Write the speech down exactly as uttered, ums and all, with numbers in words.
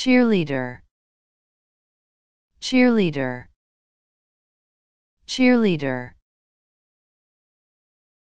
cheerleader, cheerleader, cheerleader.